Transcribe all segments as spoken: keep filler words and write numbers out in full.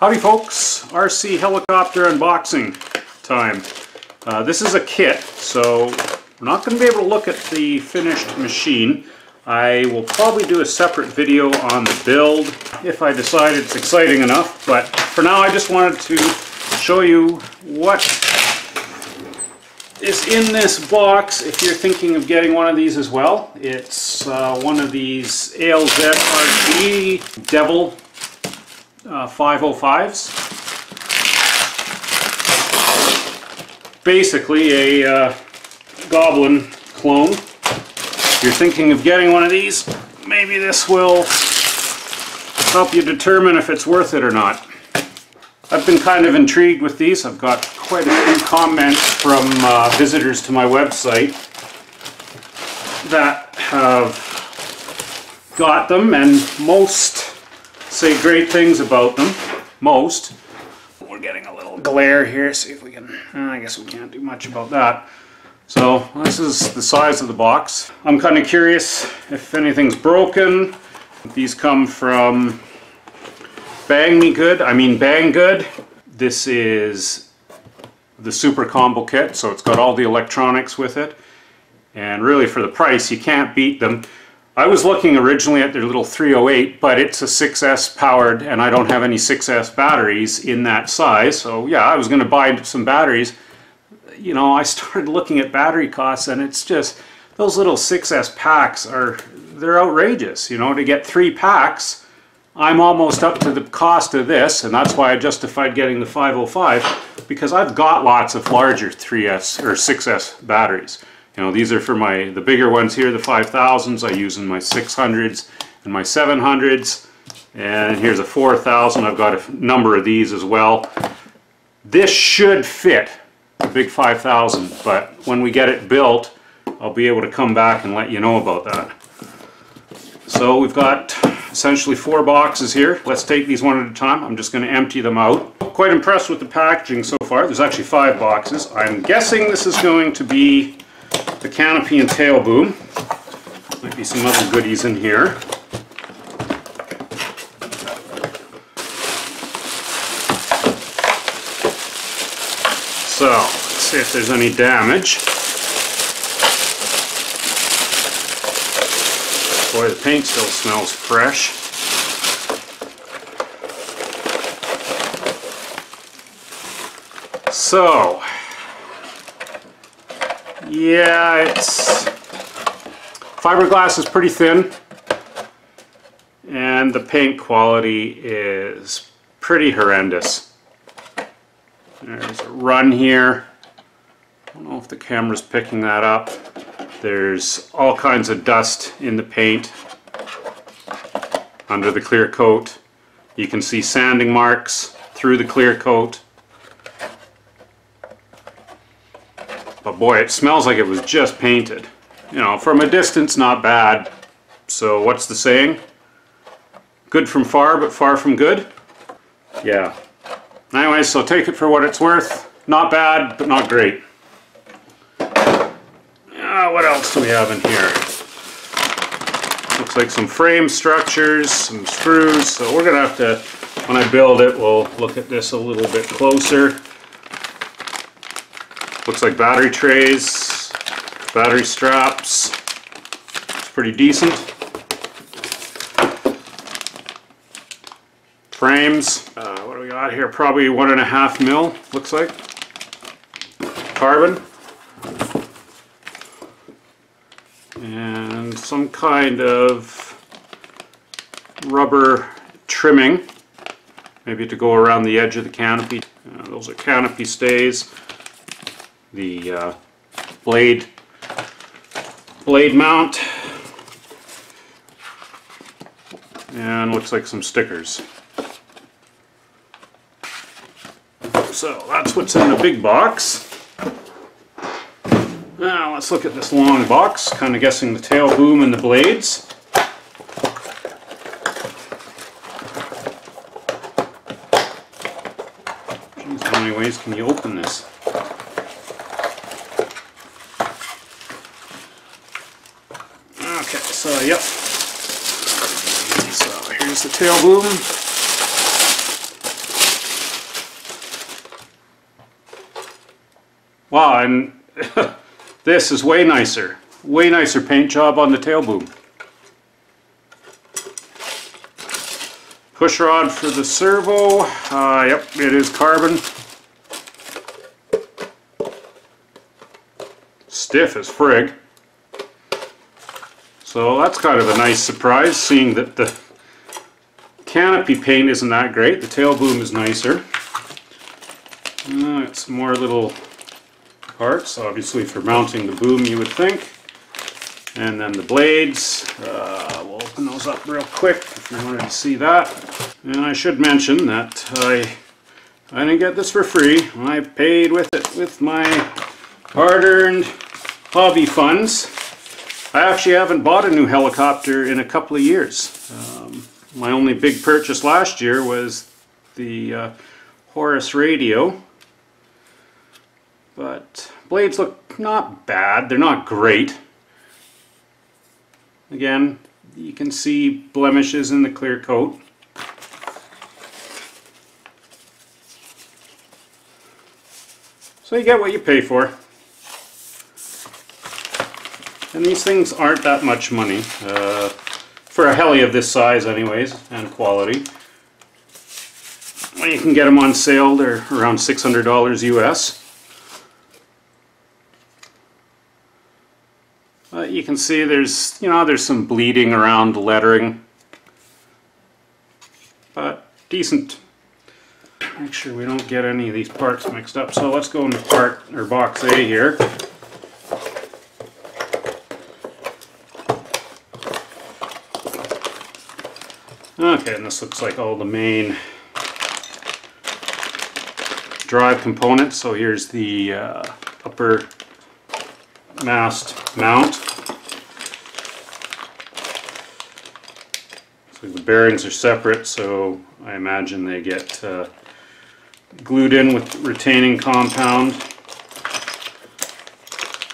Howdy folks, R C helicopter unboxing time. Uh, this is a kit, so we're not going to be able to look at the finished machine. I will probably do a separate video on the build if I decide it's exciting enough, but for now I just wanted to show you what is in this box if you're thinking of getting one of these as well. It's uh, one of these A L Z R C Devil Uh, five oh fives. Basically a uh, Goblin clone. If you're thinking of getting one of these, maybe this will help you determine if it's worth it or not. I've been kind of intrigued with these. I've got quite a few comments from uh, visitors to my website that have got them, and most say great things about them. Most. We're getting a little glare here. See if we can. I guess we can't do much about that. So this is the size of the box. I'm kind of curious if anything's broken. These come from Banggood. I mean Banggood. This is the super combo kit, so it's got all the electronics with it. And really, for the price, you can't beat them. I was looking originally at their little three oh eight, but it's a six S powered, and I don't have any six S batteries in that size, so yeah, I was going to buy some batteries. You know, I started looking at battery costs, and it's just, those little six S packs are, they're outrageous. You know, to get three packs, I'm almost up to the cost of this, and that's why I justified getting the five oh five, because I've got lots of larger three S or six S batteries. You know, these are for my, the bigger ones here, the five thousands, I use in my six hundreds and my seven hundreds, and here's a four thousand, I've got a number of these as well. This should fit the big five thousand, but when we get it built, I'll be able to come back and let you know about that. So we've got essentially four boxes here. Let's take these one at a time. I'm just going to empty them out. Quite impressed with the packaging so far. There's actually five boxes. I'm guessing this is going to be the canopy and tail boom. Might be some other goodies in here. So, let's see if there's any damage. Boy, the paint still smells fresh. So, yeah, it's, fiberglass is pretty thin, and the paint quality is pretty horrendous. There's a run here. I don't know if the camera's picking that up. There's all kinds of dust in the paint under the clear coat. You can see sanding marks through the clear coat. But boy, it smells like it was just painted. You know, from a distance, not bad. So what's the saying? Good from far, but far from good? Yeah. Anyway, so take it for what it's worth. Not bad, but not great. Uh, what else do we have in here? Looks like some frame structures, some screws. So we're going to have to, when I build it, we'll look at this a little bit closer. Looks like battery trays, battery straps. It's pretty decent. Frames. Uh, what do we got here? Probably one and a half mil, looks like. Carbon. And some kind of rubber trimming, maybe to go around the edge of the canopy. Uh, those are canopy stays. The uh, blade blade mount, and looks like some stickers. So that's what's in the big box. Now let's look at this long box, kind of guessing the tail boom and the blades. Jeez, how many ways can you open this? So, yep. So, here's the tail boom. Wow, I'm this is way nicer. Way nicer paint job on the tail boom. Push rod for the servo. Uh, yep, it is carbon. Stiff as frig. So that's kind of a nice surprise, seeing that the canopy paint isn't that great. The tail boom is nicer. Uh, it's more little parts, obviously, for mounting the boom, you would think. And then the blades. Uh, we'll open those up real quick if you wanted to see that. And I should mention that I, I didn't get this for free. I paid with it with my hard-earned hobby funds. I actually haven't bought a new helicopter in a couple of years. Um, my only big purchase last year was the uh, Horus Radio. But blades look not bad. They're not great. Again, you can see blemishes in the clear coat. So you get what you pay for. And these things aren't that much money, uh, for a heli of this size anyways, and quality. You can get them on sale, they're around six hundred dollars U S. Uh, you can see there's, you know, there's some bleeding around the lettering. But decent. Make sure we don't get any of these parts mixed up. So let's go into part, or box A here. Okay, and this looks like all the main drive components. So here's the uh, upper mast mount. So the bearings are separate, so I imagine they get uh, glued in with retaining compound,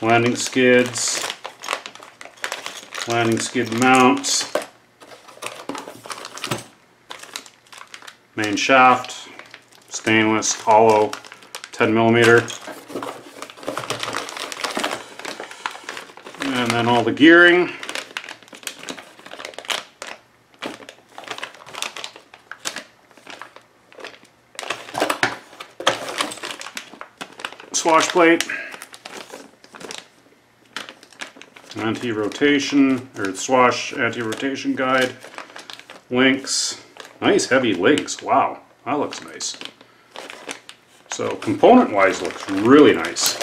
landing skids, landing skid mounts, main shaft, stainless, hollow, ten millimeter. And then all the gearing. Swash plate. Anti-rotation, or swash anti-rotation guide. Links. Nice heavy links, wow, that looks nice. So component-wise looks really nice.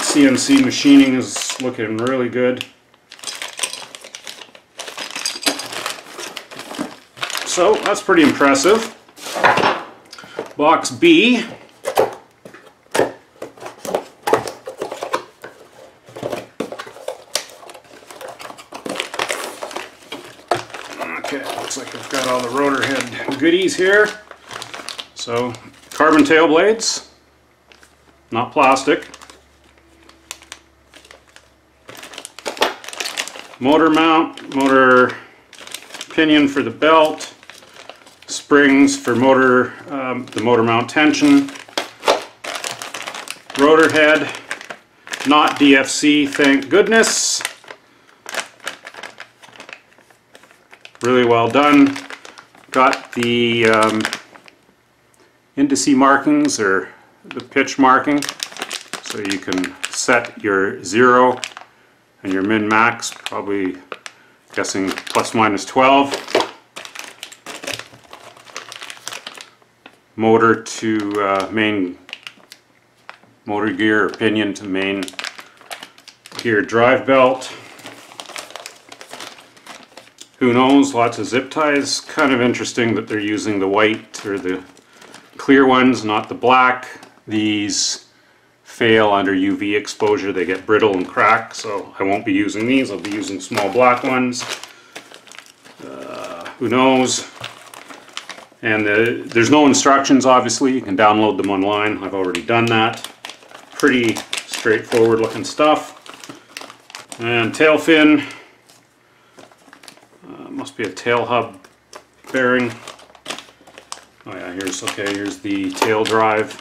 C N C machining is looking really good. So that's pretty impressive. Box B. Goodies here. So carbon tail blades, not plastic. Motor mount, motor pinion for the belt, springs for motor, um, the motor mount tension, rotor head, not D F C, thank goodness. Really well done. Got the um, indice markings, or the pitch marking, so you can set your zero and your min max, probably guessing plus minus twelve. Motor to uh, main motor gear, or pinion to main gear drive belt. Who knows, lots of zip ties. Kind of interesting that they're using the white, or the clear ones, not the black. These fail under U V exposure, they get brittle and crack, so I won't be using these, I'll be using small black ones. Uh, who knows? And the, there's no instructions, obviously, you can download them online, I've already done that. Pretty straightforward looking stuff. And tail fin. Must be a tail hub bearing. Oh yeah, here's okay. Here's the tail drive.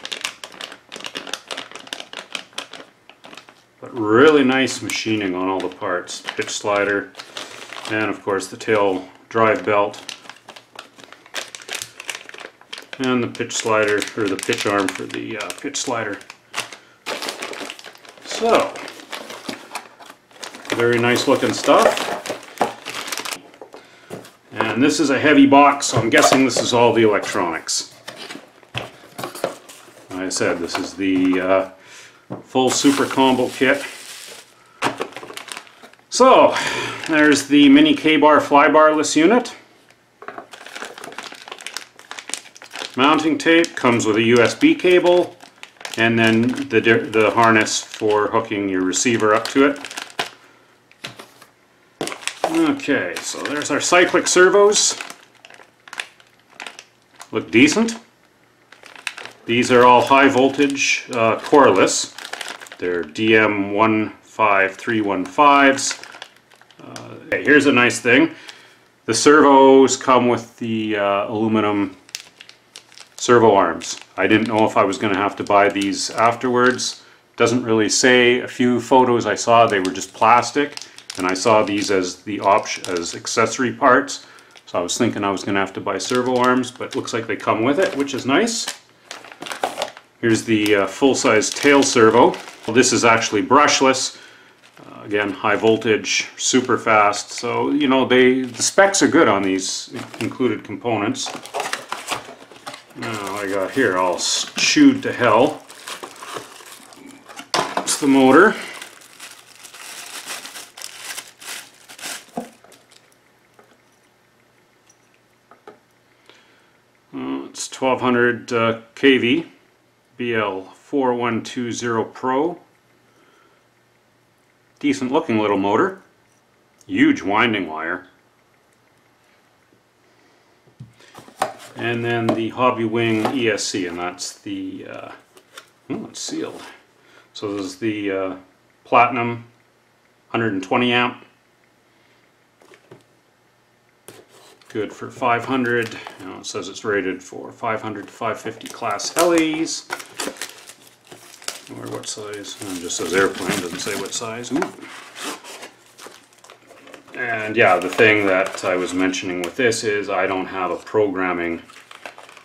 really nice machining on all the parts. Pitch slider, and of course the tail drive belt, and the pitch slider, or the pitch arm for the uh, pitch slider. So, very nice looking stuff. And this is a heavy box, so I'm guessing this is all the electronics. Like I said, this is the uh, full super combo kit. So, there's the Mini K-Bar fly barless unit. Mounting tape comes with a U S B cable, and then the, the harness for hooking your receiver up to it. Okay, so there's our cyclic servos. Look decent. These are all high voltage uh, coreless. They're D M one five three one fives. Uh, okay, here's a nice thing. The servos come with the uh, aluminum servo arms. I didn't know if I was going to have to buy these afterwards. Doesn't really say. A few photos I saw, they were just plastic. And I saw these as the option as accessory parts, so I was thinking I was going to have to buy servo arms, but it looks like they come with it, which is nice. Here's the uh, full-size tail servo. Well, this is actually brushless. Uh, again, high voltage, super fast. So you know they the specs are good on these included components. Now I got here all chewed to hell. It's the motor. twelve hundred uh, K V, B L four one two zero Pro. Decent looking little motor. Huge winding wire. And then the Hobbywing E S C, and that's the, uh, oh, it's sealed. So this is the uh, Platinum one hundred twenty amp. Good for five hundred. You know, it says it's rated for five hundred to five fifty class helis. Or what size? It just says airplane, doesn't say what size. Ooh. And yeah, the thing that I was mentioning with this is I don't have a programming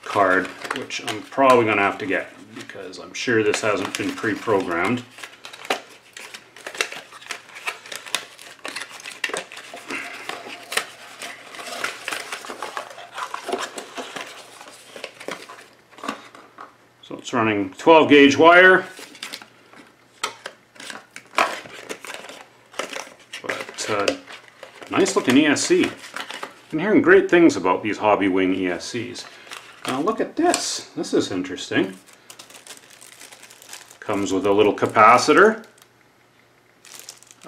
card, which I'm probably going to have to get because I'm sure this hasn't been pre-programmed. So it's running twelve gauge wire, but uh, nice looking E S C. I've been hearing great things about these Hobbywing E S Cs. Now look at this, this is interesting. Comes with a little capacitor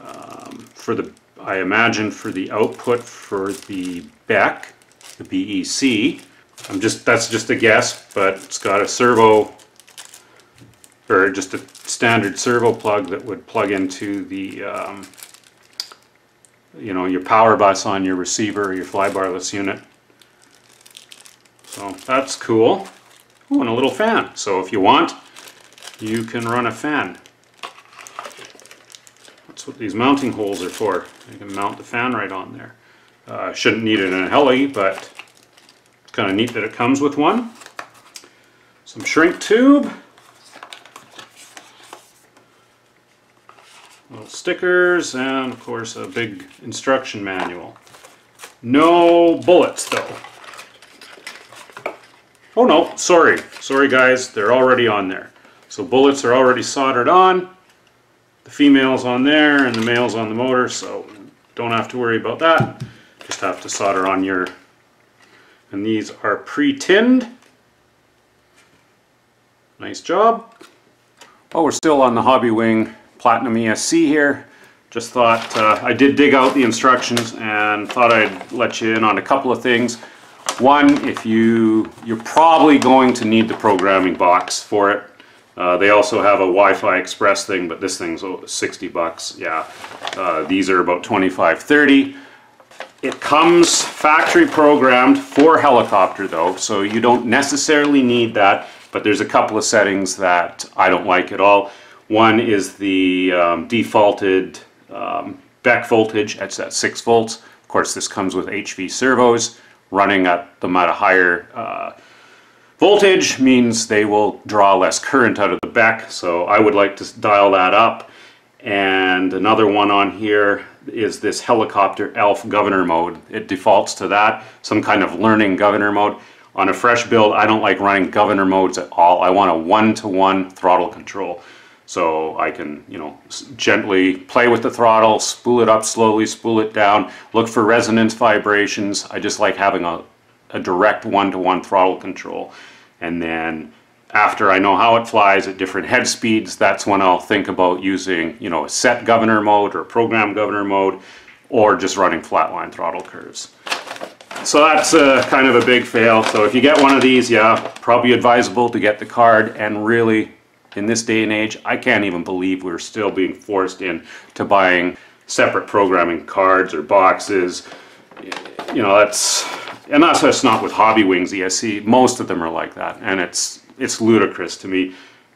um, for the, I imagine for the output for the B E C, the B E C. I'm just, that's just a guess, but it's got a servo, or just a standard servo plug that would plug into the, um, you know, your power bus on your receiver, your fly barless unit. So that's cool. Oh, and a little fan. So if you want, you can run a fan. That's what these mounting holes are for. You can mount the fan right on there. Uh, shouldn't need it in a heli, but kind of neat that it comes with one. Some shrink tube. Little stickers, and of course a big instruction manual. No bullets though. Oh no, sorry. Sorry guys, they're already on there. So bullets are already soldered on. The female's on there and the male's on the motor, so don't have to worry about that. Just have to solder on your. And these are pre-tinned. Nice job. Well, we're still on the Hobbywing Platinum E S C here. Just thought, uh, I did dig out the instructions and thought I'd let you in on a couple of things. One, if you, you're probably going to need the programming box for it. Uh, they also have a Wi-Fi Express thing, but this thing's sixty bucks, yeah. Uh, these are about twenty-five, thirty. It comes factory programmed for helicopter though, so you don't necessarily need that, but there's a couple of settings that I don't like at all. One is the um, defaulted um, back voltage, that's at six volts. Of course, this comes with H V servos. Running at the amount of higher uh, voltage means they will draw less current out of the back, so I would like to dial that up. And another one on here is this helicopter elf governor mode. It defaults to that, some kind of learning governor mode. On a fresh build, I don't like running governor modes at all. I want a one-to-one throttle control. So I can, you know, gently play with the throttle, spool it up slowly, spool it down, look for resonance vibrations. I just like having a, a direct one-to-one throttle control. And then after I know how it flies at different head speeds, that's when I'll think about using, you know, a set governor mode or program governor mode, or just running flatline throttle curves. So that's uh, kind of a big fail. So if you get one of these, yeah, probably advisable to get the card. And really, in this day and age, I can't even believe we're still being forced in to buying separate programming cards or boxes. You know, that's, and that's, that's not with Hobbywing's E S C. Most of them are like that, and it's it's ludicrous to me.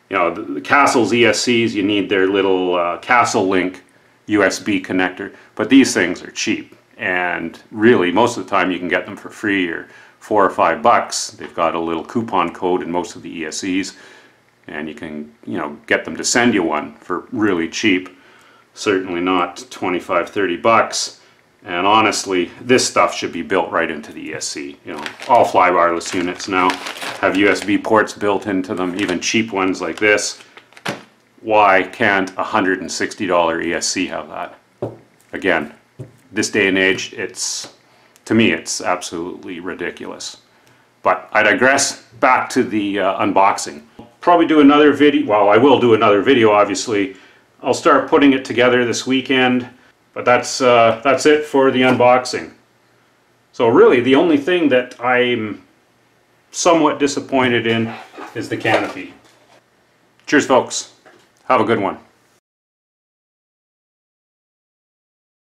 You know, the, the Castle's E S Cs, you need their little uh, Castle Link U S B connector, but these things are cheap, and really most of the time you can get them for free or four or five bucks. They've got a little coupon code in most of the E S Cs. And you can, you know, get them to send you one for really cheap. Certainly not twenty-five, thirty bucks. And honestly, this stuff should be built right into the E S C. You know, all fly wireless units now have U S B ports built into them, even cheap ones like this. Why can't a one hundred sixty dollar E S C have that? Again, this day and age, it's, to me, it's absolutely ridiculous. But I digress. Back to the uh, unboxing. Probably do another video, well, I will do another video, obviously. I'll start putting it together this weekend, but that's uh, that's it for the unboxing. So really the only thing that I'm somewhat disappointed in is the canopy. Cheers folks, have a good one.